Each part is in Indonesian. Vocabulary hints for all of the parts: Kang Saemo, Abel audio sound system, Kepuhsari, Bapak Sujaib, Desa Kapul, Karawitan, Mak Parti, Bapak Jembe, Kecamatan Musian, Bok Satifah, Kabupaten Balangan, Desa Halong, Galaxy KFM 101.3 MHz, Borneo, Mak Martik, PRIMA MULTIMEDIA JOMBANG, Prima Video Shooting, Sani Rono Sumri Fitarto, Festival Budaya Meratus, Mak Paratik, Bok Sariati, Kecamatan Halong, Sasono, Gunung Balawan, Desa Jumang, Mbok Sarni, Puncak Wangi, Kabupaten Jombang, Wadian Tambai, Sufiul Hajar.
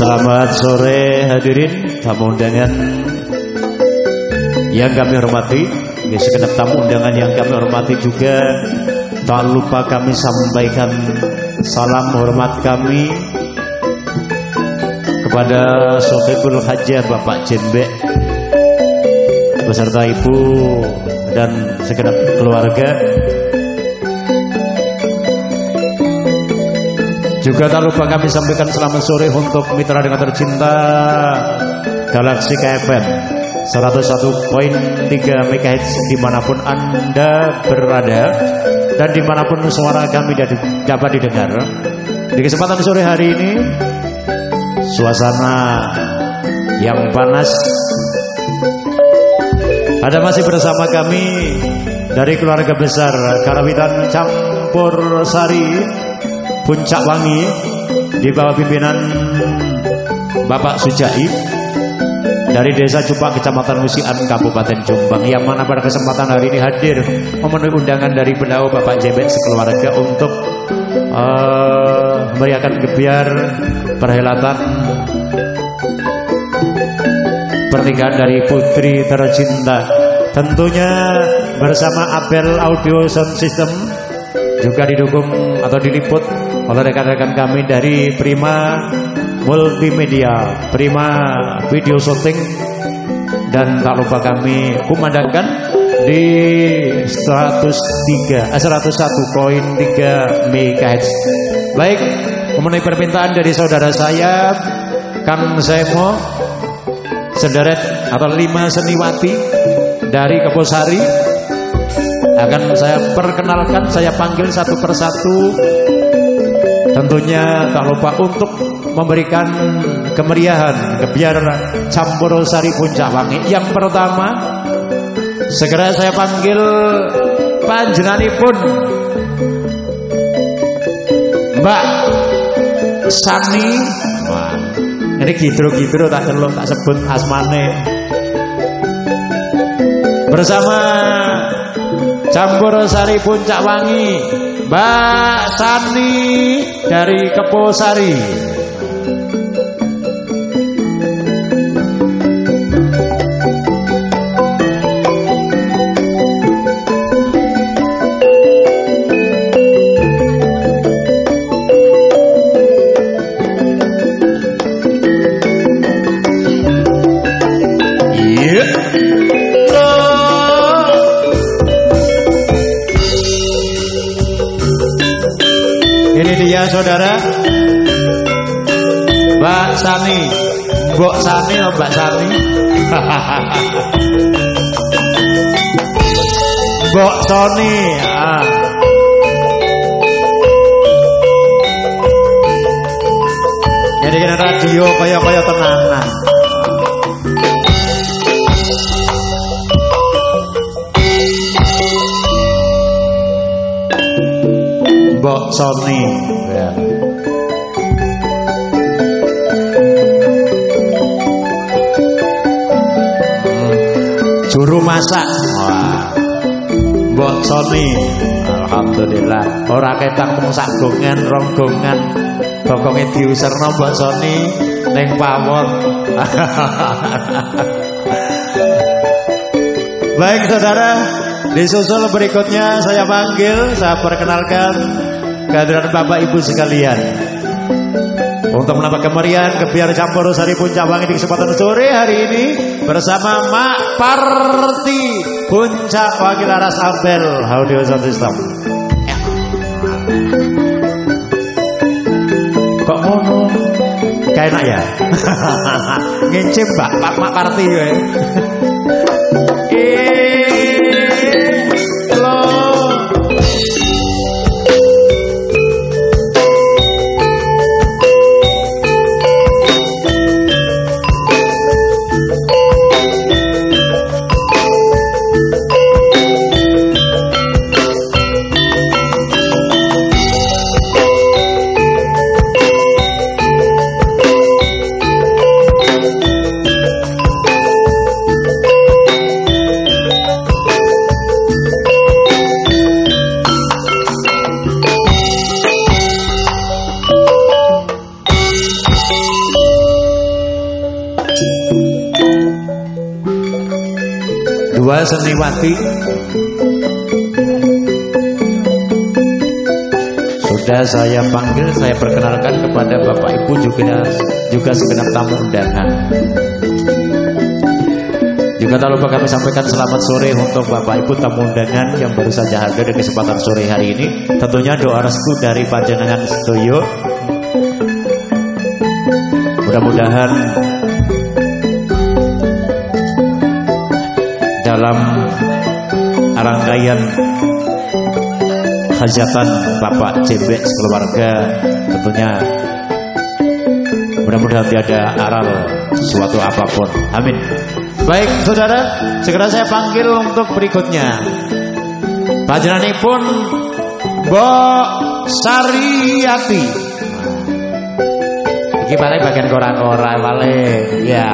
Selamat sore hadirin tamu undangan yang kami hormati, segenap tamu undangan yang kami hormati juga. Jangan lupa kami sampaikan salam hormat kami kepada Sufiul Hajar, Bapak Jembe, beserta Ibu dan segenap keluarga. Juga tak lupa kami sampaikan selamat sore untuk mitra dengan tercinta Galaxy KFM 101.3 MHz dimanapun Anda berada dan dimanapun suara kami dapat didengar. Di kesempatan sore hari ini, suasana yang panas, ada masih bersama kami dari keluarga besar Karawitan Campursari Puncak Wangi di bawah pimpinan Bapak Sujaib dari Desa Jumang, Kecamatan Musian, Kabupaten Jombang, yang mana pada kesempatan hari ini hadir memenuhi undangan dari beliau Bapak Jembe sekeluarga untuk meriahkan gebyar perhelatan pernikahan dari putri tercinta, tentunya bersama Abel Audio Sound System, juga didukung atau diliput oleh rekan-rekan kami dari Prima Multimedia, Prima Video Shooting, dan tak lupa kami kumandangkan di 101.3 MHz. Baik, memenuhi permintaan dari saudara saya Kang Saemo, sederet atau 5 seniwati dari Kepuhsari akan saya perkenalkan, saya panggil satu persatu. Tentunya tak lupa untuk memberikan kemeriahan gebyar Campursari Puncak Wangi. Yang pertama, segera saya panggil panjenenganipun Mbok Sarni. Wah, ini gidro-gidro tak delok tak sebut asmane. Bersama Campursari Puncak Wangi, Mbok Sarni dari Kepuhsari. Saudara Mbok Sarni, Mbok Sarni, Mbok Sarni, Mbok Sarni, jadi kena radio kaya tenanan. Mbok Sarni, juru masak. Wah, Mbok Sarni, alhamdulillah. Ora ketak mung sak gongan, ronggongan. Bokonge diuserno Mbok Sarni ning pawon. Baik saudara, disusul berikutnya saya panggil, saya perkenalkan kehadiran Bapak Ibu sekalian untuk menambah kemeriahan gebyar Campursari Puncak Wangi di kesempatan sore hari ini bersama Mak Parti Puncak Wangi Laras Abel Audio Sound System. Kok ngono? Kayak enak ya? Ngincim Pak, Mak Parti ya. kedua Seniwati sudah saya panggil, saya perkenalkan kepada Bapak Ibu juga segenap tamu undangan. Juga tak lupa kami sampaikan selamat sore untuk Bapak Ibu tamu undangan yang baru saja hadir di kesempatan sore hari ini. Tentunya doa restu dari panjenengan sedaya. Mudah-mudahan dalam rangkaian hajatan Bapak Jembe keluarga, tentunya mudah-mudahan tiada aral sesuatu apapun. Amin. Baik saudara, segera saya panggil untuk berikutnya. Panjenenganipun Bok Sariati. Iki paling bagian koran-koran paling. Ya.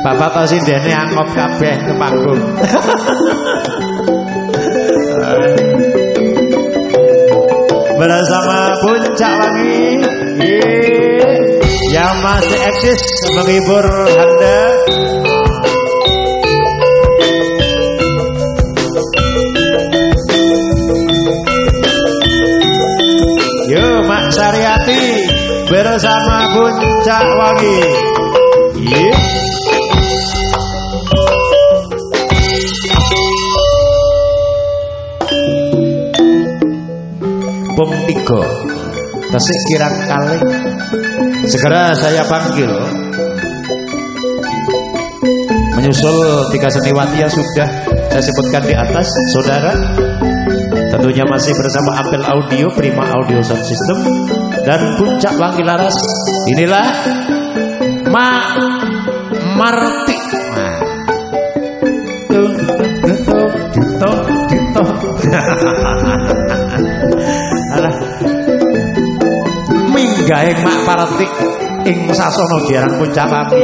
Bapak tau sindene angkop kabeh ke panggung. Bersama Puncak Wangi yang masih eksis menghibur Anda. Yo Mak Sariati bersama Puncak Wangi. Pemtigo tasik kirang kali. Segera saya panggil menyusul tiga seniwati yang sudah saya sebutkan di atas, saudara. Tentunya masih bersama Abel Audio, Prima Video Shooting dan Puncak Wangi Laras. Inilah Mak Martik. Minggahe Mak Paratik ing Sasono jarang Puncak Wangi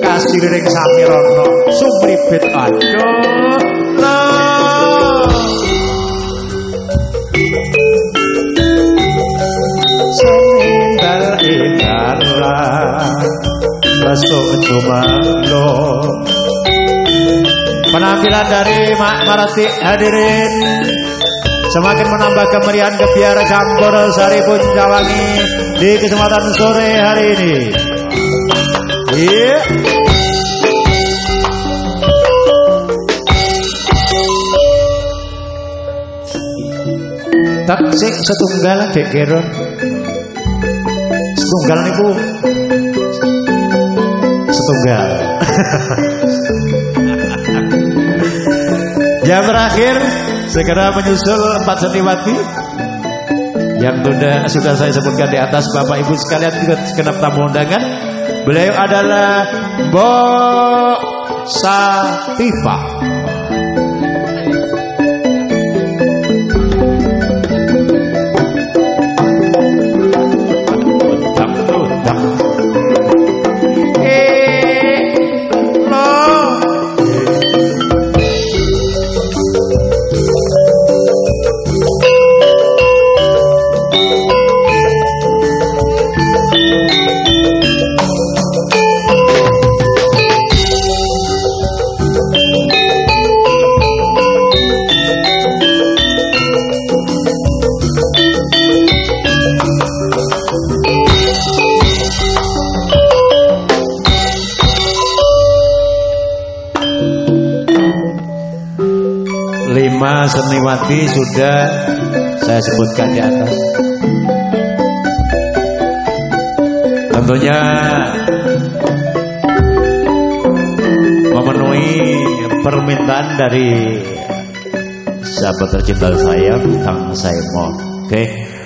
kasiriring Sani Rono Sumri Fitarto. Sendal indara baso jumanglo. Penampilan dari Mak Paratik hadirin semakin menambah kemeriahan kebiara Campursari Puncak Wangi di kesempatan sore hari ini. Yeah. Taksik setunggal dekeron. Setunggal niku setunggal. Yang terakhir segera menyusul empat seniwati yang sudah saya sebutkan di atas. Bapak Ibu sekalian, segenap tamu undangan, beliau adalah Bok Satifah. Seniwati sudah saya sebutkan di atas. Tentunya memenuhi permintaan dari sahabat tercinta saya, Kang Saemo. Oke.